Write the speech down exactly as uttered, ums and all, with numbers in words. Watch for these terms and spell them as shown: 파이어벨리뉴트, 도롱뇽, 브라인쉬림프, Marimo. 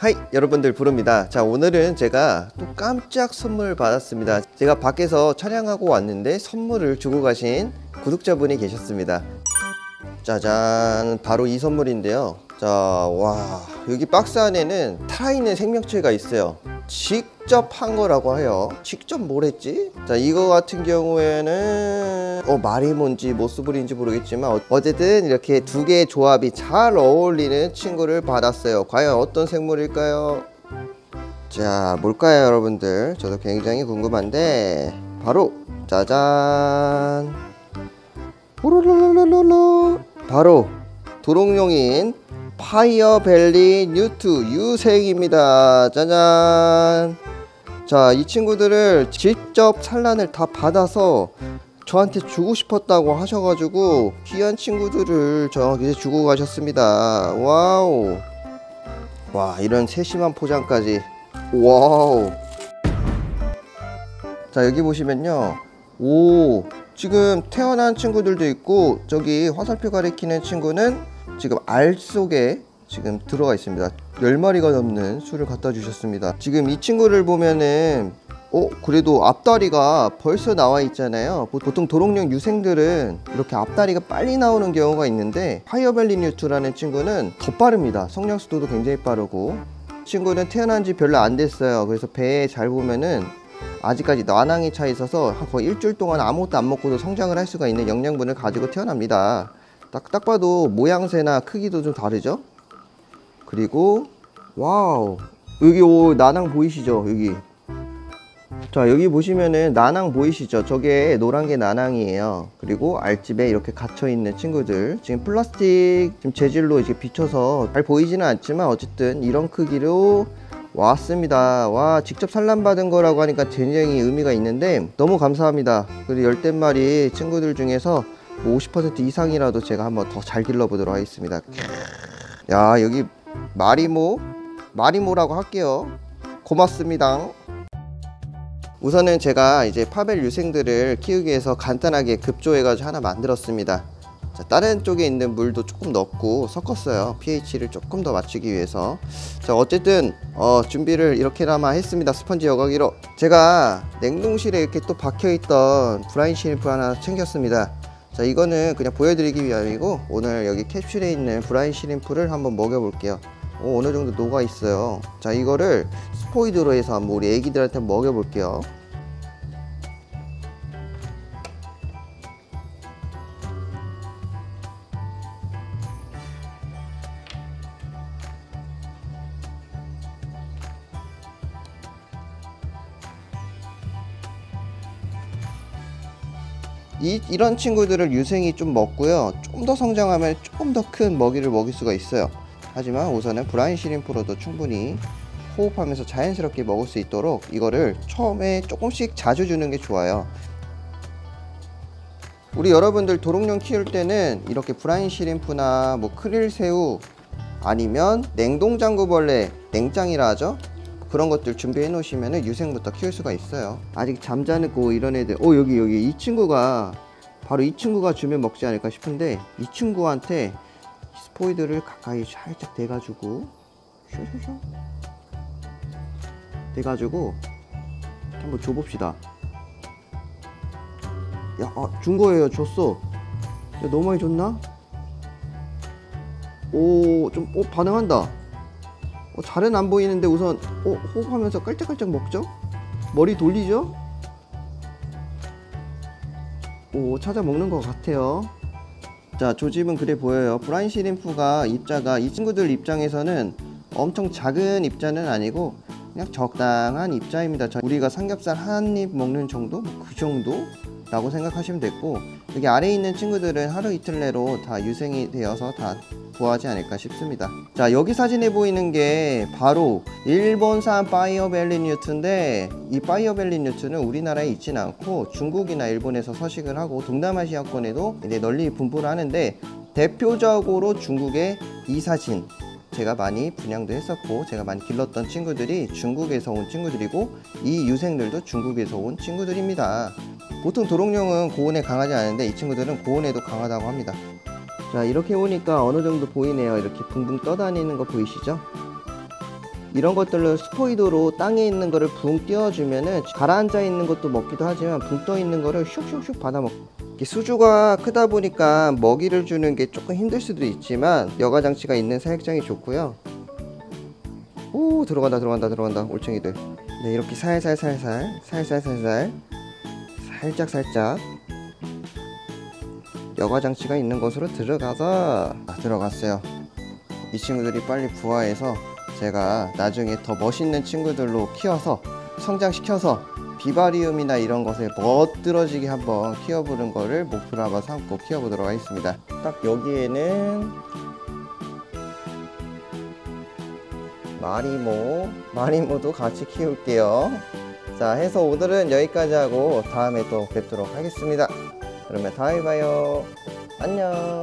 하이! 여러분들 부릅니다. 자, 오늘은 제가 또 깜짝 선물 받았습니다. 제가 밖에서 촬영하고 왔는데 선물을 주고 가신 구독자분이 계셨습니다. 짜잔! 바로 이 선물인데요. 자, 와, 여기 박스 안에는 살아있는 생명체가 있어요. 직접 한 거라고 해요. 직접 뭘 했지? 자, 이거 같은 경우에는 어 마리모인지 모스브리인지 모르겠지만 어쨌든 이렇게 두 개의 조합이 잘 어울리는 친구를 받았어요. 과연 어떤 생물일까요? 자, 뭘까요 여러분들? 저도 굉장히 궁금한데 바로 짜잔! 호로로로로로 바로 도롱뇽인 파이어벨리뉴트 유색입니다. 짜잔. 자, 이 친구들을 직접 산란을 다 받아서 저한테 주고 싶었다고 하셔가지고 귀한 친구들을 저에게 주고 가셨습니다. 와우. 와, 이런 세심한 포장까지. 와우. 자, 여기 보시면요. 오, 지금 태어난 친구들도 있고 저기 화살표 가리키는 친구는 지금 알 속에 지금 들어가 있습니다. 열 마리가 넘는 수를 갖다 주셨습니다. 지금 이 친구를 보면은 어? 그래도 앞다리가 벌써 나와 있잖아요. 보통 도롱뇽 유생들은 이렇게 앞다리가 빨리 나오는 경우가 있는데 파이어벨리뉴트라는 친구는 더 빠릅니다. 성장 속도도 굉장히 빠르고 친구는 태어난 지 별로 안 됐어요. 그래서 배에 잘 보면은 아직까지 난항이 차 있어서 거의 일주일 동안 아무것도 안 먹고도 성장을 할 수가 있는 영양분을 가지고 태어납니다. 딱, 딱 봐도 모양새나 크기도 좀 다르죠? 그리고 와우, 여기 오 난항 보이시죠? 여기, 자, 여기 보시면은 난항 보이시죠? 저게 노란게 난항이에요. 그리고 알집에 이렇게 갇혀있는 친구들, 지금 플라스틱 지금 재질로 이렇게 비춰서 잘 보이지는 않지만 어쨌든 이런 크기로 왔습니다. 와, 직접 산란받은 거라고 하니까 굉장히 의미가 있는데 너무 감사합니다. 그리고 열댓 마리 친구들 중에서 오십 퍼센트 이상이라도 제가 한번 더 잘 길러보도록 하겠습니다. 야, 여기 마리모, 마리모라고 할게요. 고맙습니다. 우선은 제가 이제 파벨 유생들을 키우기 위해서 간단하게 급조해가지고 하나 만들었습니다. 자, 다른 쪽에 있는 물도 조금 넣고 섞었어요. pH를 조금 더 맞추기 위해서. 자, 어쨌든 어, 준비를 이렇게나마 했습니다. 스펀지 여과기로 제가 냉동실에 이렇게 또 박혀있던 브라인쉬림프 하나 챙겼습니다. 자, 이거는 그냥 보여드리기 위함이고 오늘 여기 캡슐에 있는 브라인쉬림프를 한번 먹여볼게요. 오, 어느정도 녹아있어요. 자, 이거를 스포이드로 해서 한번 우리 애기들한테 먹여볼게요. 이, 이런 친구들을 유생이 좀 먹고요. 좀 더 성장하면 조금 더 큰 먹이를 먹일 수가 있어요. 하지만 우선은 브라인쉬림프로도 충분히 호흡하면서 자연스럽게 먹을 수 있도록 이거를 처음에 조금씩 자주 주는 게 좋아요. 우리 여러분들 도롱뇽 키울 때는 이렇게 브라인쉬림프나 뭐 크릴새우 아니면 냉동장구벌레, 냉장이라 하죠? 그런 것들 준비해 놓으시면 유생부터 키울 수가 있어요. 아직 잠자고 이런 애들, 오, 여기 여기 이 친구가 바로 이 친구가 주면 먹지 않을까 싶은데 이 친구한테 스포이드를 가까이 살짝 대가지고 슈슈슈 대가지고 한번 줘봅시다. 야, 아, 준 거예요. 줬어. 야, 너무 많이 줬나? 오, 좀, 오, 반응한다. 어, 잘은 안 보이는데 우선 어, 호흡하면서 깔짝깔짝 먹죠? 머리 돌리죠? 오, 찾아 먹는 것 같아요. 자, 조짐은 그래 보여요. 브라인쉬림프가 입자가 이 친구들 입장에서는 엄청 작은 입자는 아니고 그냥 적당한 입자입니다. 자, 우리가 삼겹살 한 입 먹는 정도? 그 정도? 라고 생각하시면 됐고 여기 아래에 있는 친구들은 하루 이틀 내로 다 유생이 되어서 다 부화하지 않을까 싶습니다. 자, 여기 사진에 보이는 게 바로 일본산 파이어벨리뉴트인데 이 파이어벨리뉴트는 우리나라에 있진 않고 중국이나 일본에서 서식을 하고 동남아시아권에도 이제 널리 분포를 하는데 대표적으로 중국의 이 사진, 제가 많이 분양도 했었고 제가 많이 길렀던 친구들이 중국에서 온 친구들이고 이 유생들도 중국에서 온 친구들입니다. 보통 도롱뇽은 고온에 강하지 않은데 이 친구들은 고온에도 강하다고 합니다. 자, 이렇게 보니까 어느 정도 보이네요. 이렇게 붕붕 떠다니는 거 보이시죠? 이런 것들로 스포이드로 땅에 있는 거를 붕 띄워주면은 가라앉아 있는 것도 먹기도 하지만 붕 떠 있는 거를 슉슉슉 받아먹고, 수조가 크다 보니까 먹이를 주는 게 조금 힘들 수도 있지만 여가 장치가 있는 사육장이 좋고요. 오, 들어간다 들어간다 들어간다 올챙이들. 네, 이렇게 살살 살살 살살 살살 살짝 살짝 여가 장치가 있는 곳으로 들어가서, 아, 들어갔어요. 이 친구들이 빨리 부화해서 제가 나중에 더 멋있는 친구들로 키워서 성장시켜서 비바리움이나 이런 것에 멋들어지게 한번 키워보는 거를 목표로 한번 삼고 키워보도록 하겠습니다. 딱 여기에는 마리모, 마리모도 같이 키울게요. 자, 해서 오늘은 여기까지 하고 다음에 또 뵙도록 하겠습니다. 그러면 다음에 봐요. 안녕.